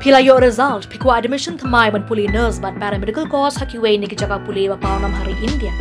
Phila yo result pikwa admission thamai ban puli nurse ban paramedical course hakiwei nikichaka puli wa paunam hari India.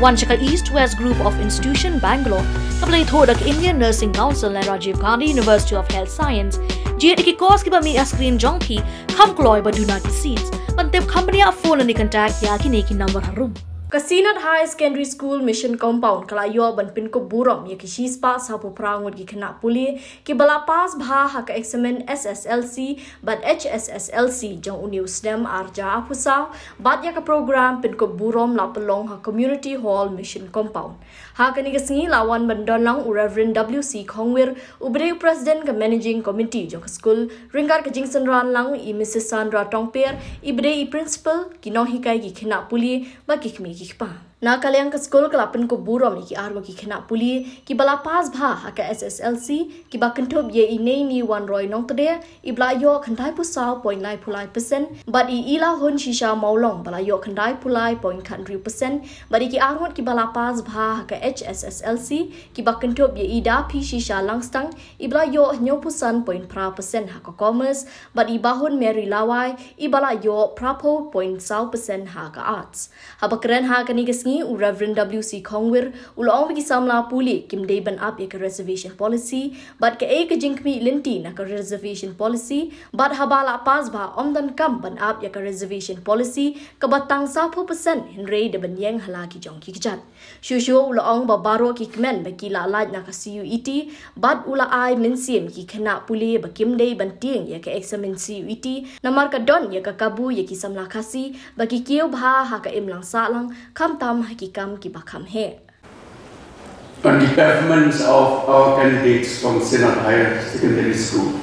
One chaka East-West Group of Institution Bangalore kaplei thodak Indian Nursing Council and Rajiv Gandhi University of Health Science jitiki course ki ba mi screen jongki khamkloi ba do not seats ban tep company a phone ni contact ya ki neki number harum. Synod Higher Secondary School Mission Compound kalayo ban pin ko buram yaki shispa sapu prangod gi khana puli ki bala pass bha ha ka examen SSLC but HSSLC jong uniu stem arja apusa bat ya ka program pin ko buram la palong ha community hall mission compound ha kani ka singi lawan ban donlang u Reverend WC Khongwir ubre president ka managing committee jong school ringar ka jingsan ran lang I Mrs Sandra Tongper ibre I principal kinohi kai gi khana puli ba ki Na kalyang ka school kalapin ko burom ki arwa ki khana puli ki bala pass bha ka SSLC ki ba kantob ye inei ni wan roi nong tade ibla yo khandai pusao 0.9% but I ila hun shisha maulong bala yo khandai pulai 0.3% but ki arwat ki bala pass bha ka HSSLC ki ba kantob ye ida phi shisha langstang ibla yo nyopusan 0.3% ha ka commerce but ibahun meri lawai ibala yo prapo 0.7% ha ka arts ha bakran ha kani gesngi u Reverend WC Khongwir ulong bagi samla puli kim dei ban up ek reservation policy but ke ek jingmi linti na ka reservation policy but habala pas ba omdan kam ban up ek reservation policy ka batang 100% henry de ban yang hala ki jong ki jat shushu ulong ba baro ki kmen ba ki la laj na ka CUET but ula ai mensim ki khana puli ba kim dei ban tieng ya ka examen CUET namar ka don ya ka kabu ya ki samla khasi ba ki keu bha ha ka imlang sa On the performance of our candidates from Synod Higher Secondary School,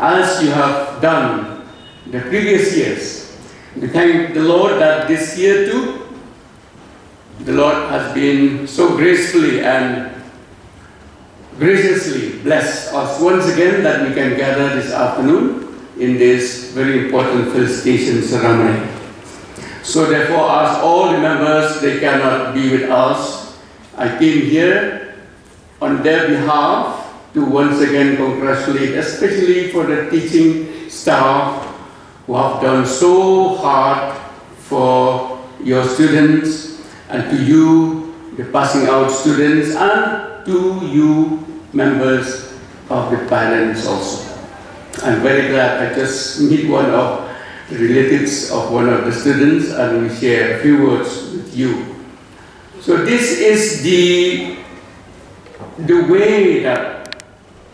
as you have done the previous years, we thank the Lord that this year too, the Lord has been so gracefully and graciously blessed us once again that we can gather this afternoon in this very important felicitation ceremony. So therefore, as all the members, they cannot be with us. I came here on their behalf to once again congratulate, especially for the teaching staff who have done so hard for your students, and to you, the passing out students, and to you, members of the parents also. I'm very glad I just meet one of relatives of one of the students, and we share a few words with you. So this is the way that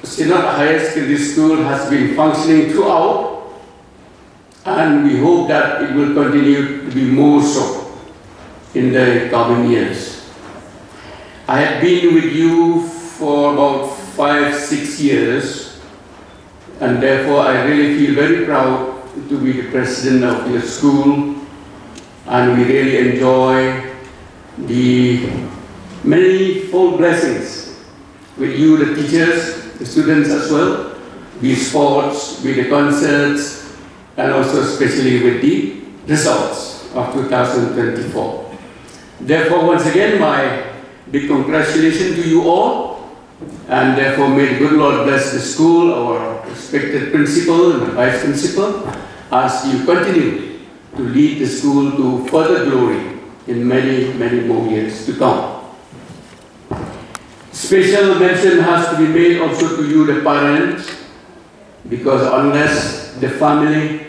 Synod Higher Secondary School has been functioning throughout, and we hope that it will continue to be more so in the coming years. I have been with you for about 5-6 years, and therefore I really feel very proud to be the president of your school, and we really enjoy the many full blessings with you, the teachers, the students as well, with sports, with the concerts, and also especially with the results of 2024. Therefore, once again, my big congratulations to you all, and therefore may the good Lord bless the school, our respected principal and vice principal, as you continue to lead the school to further glory in many, many more years to come. Special mention has to be made also to you, the parents, because unless the family,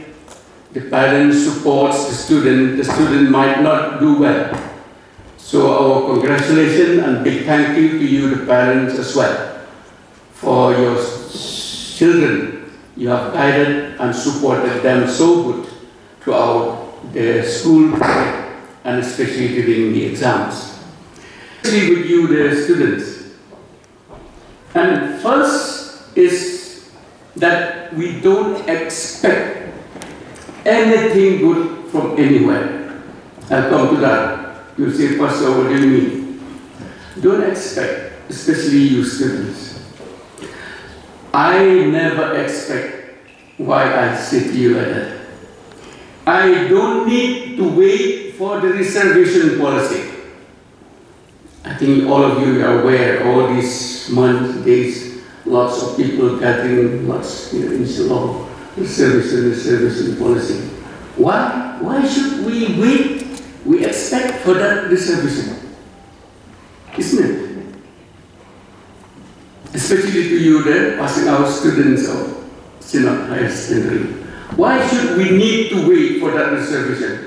the parents supports the student might not do well. So our congratulations and big thank you to you, the parents, as well, for your children. You have guided and supported them so good throughout the school and especially during the exams. Especially with you, the students. And first is that we don't expect anything good from anywhere. I'll come to that. You'll say, Pastor, what do you mean? Don't expect, especially you students. I never expect why I sit here like that. I don't need to wait for the reservation policy. I think all of you are aware, all these months, days, lots of people gathering, lots, you know, disability policy. Why should we wait? We expect further disability, isn't it? Especially to you that passing out students of Synod Higher Secondary. Why should we need to wait for that reservation?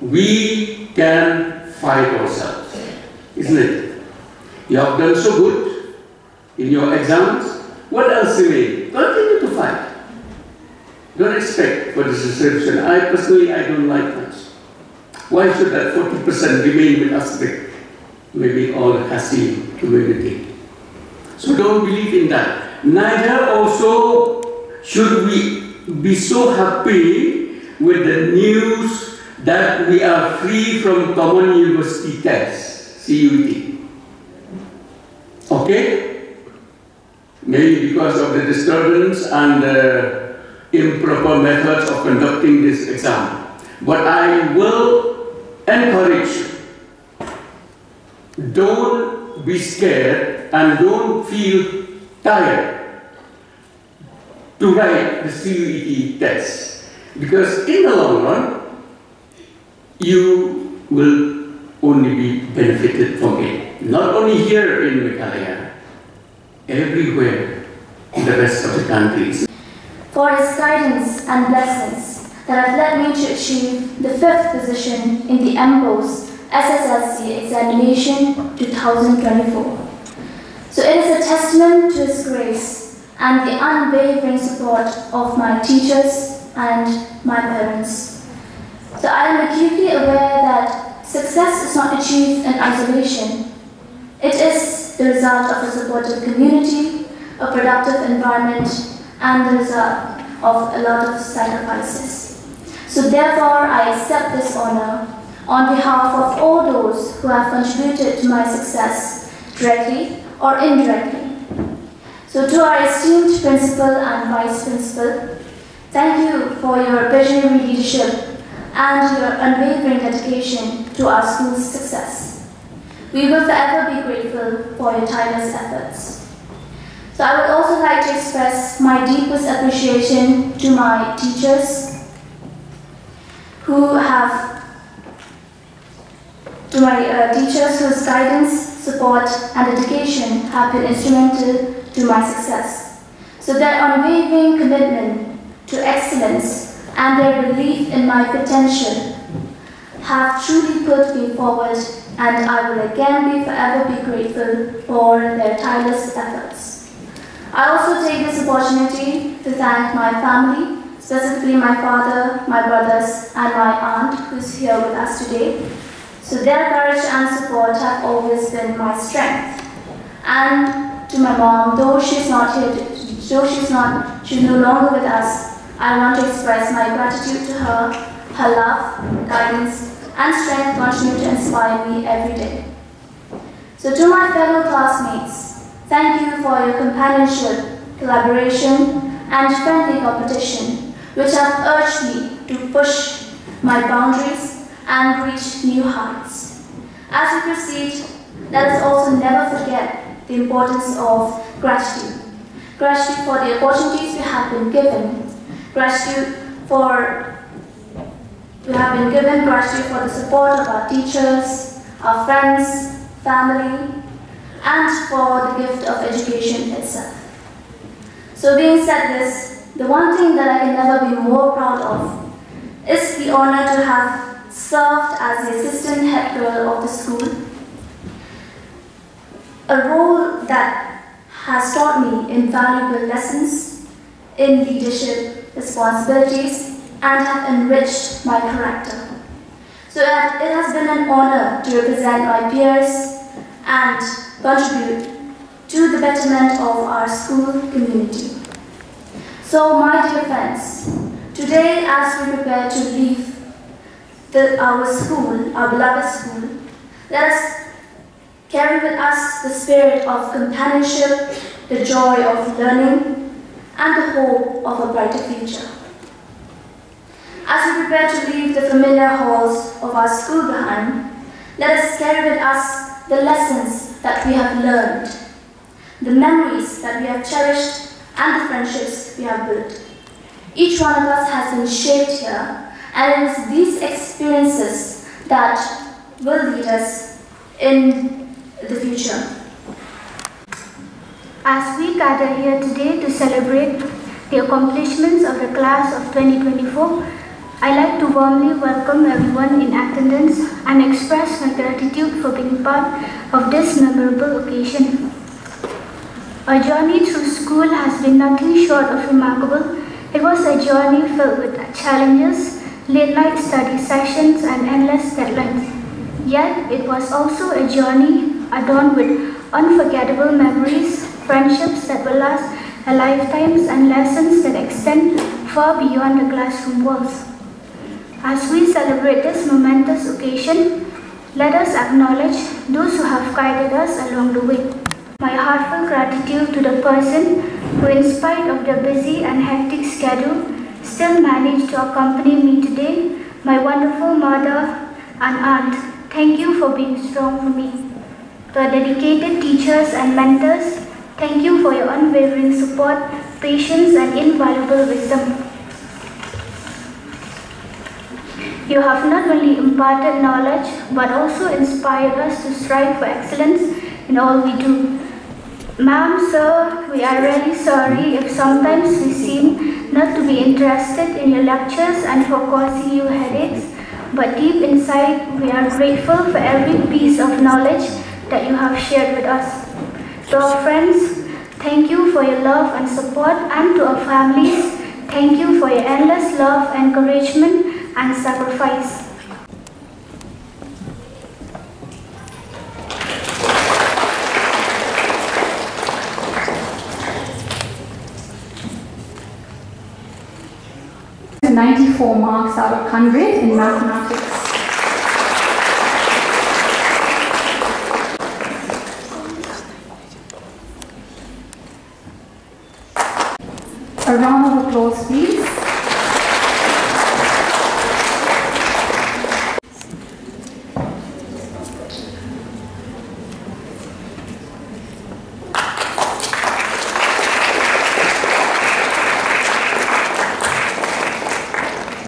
We can fight ourselves, isn't it? You have done so good in your exams. What else you need? Continue to fight. Don't expect for this reservation. I personally don't like much. Why should that 40% remain with us? Maybe all Hasidic community. So don't believe in that. Neither also should we be so happy with the news that we are free from common university test, CUET. Okay? Maybe because of the disturbance and the improper methods of conducting this exam. But I will encourage you. Don't be scared and don't feel tired to write the CUET test, because in the long run, you will only be benefited from it. Not only here in Meghalaya, everywhere in the rest of the countries. For his guidance and blessings that have led me to achieve the 5th position in the EMBO's SSLC examination 2024. So it is a testament to his grace and the unwavering support of my teachers and my parents. So I am acutely aware that success is not achieved in isolation. It is the result of a supportive community, a productive environment, and the result of a lot of sacrifices. So therefore, I accept this honor on behalf of all those who have contributed to my success, directly or indirectly. So to our esteemed principal and vice principal, thank you for your visionary leadership and your unwavering dedication to our school's success. We will forever be grateful for your tireless efforts. So I would also like to express my deepest appreciation to my teachers whose guidance, support, and dedication have been instrumental to my success. So their unwavering commitment to excellence and their belief in my potential have truly put me forward, and I will again be forever be grateful for their tireless efforts. I also take this opportunity to thank my family, specifically my father, my brothers, and my aunt who's here with us today. So their courage and support have always been my strength. And to my mom, though she's no longer with us, I want to express my gratitude to her. Her love, guidance, and strength continue to inspire me every day. So to my fellow classmates, thank you for your companionship, collaboration, and friendly competition, which have urged me to push my boundaries and reach new heights. As we proceed, let us also never forget the importance of gratitude. Gratitude for the opportunities we have been given. Gratitude for the support of our teachers, our friends, family, and for the gift of education itself. So being said this, the one thing that I can never be more proud of is the honor to have served as the assistant head girl of the school, a role that has taught me invaluable lessons in leadership responsibilities and have enriched my character. So it has been an honor to represent my peers and contribute to the betterment of our school community. So my dear friends, today as we prepare to leave our beloved school, let us carry with us the spirit of companionship, the joy of learning, and the hope of a brighter future. As we prepare to leave the familiar halls of our school behind, let us carry with us the lessons that we have learned, the memories that we have cherished, and the friendships we have built. Each one of us has been shaped here, and it's these experiences that will lead us in the future. As we gather here today to celebrate the accomplishments of the class of 2024, I'd like to warmly welcome everyone in attendance and express my gratitude for being part of this memorable occasion. Our journey through school has been nothing short of remarkable. It was a journey filled with challenges, late-night study sessions, and endless deadlines. Yet, it was also a journey adorned with unforgettable memories, friendships that will last a lifetime, and lessons that extend far beyond the classroom walls. As we celebrate this momentous occasion, let us acknowledge those who have guided us along the way. My heartfelt gratitude to the person who, in spite of their busy and hectic schedule, still managed to accompany me today, my wonderful mother and aunt. Thank you for being strong for me. To our dedicated teachers and mentors, thank you for your unwavering support, patience, and invaluable wisdom. You have not only imparted knowledge, but also inspired us to strive for excellence in all we do. Ma'am, sir, we are really sorry if sometimes we seem not to be interested in your lectures and for causing you headaches, but deep inside, we are grateful for every piece of knowledge that you have shared with us. To our friends, thank you for your love and support, and to our families, thank you for your endless love, encouragement, and sacrifice. To 94 marks out of 100 in mathematics. A round of applause, please.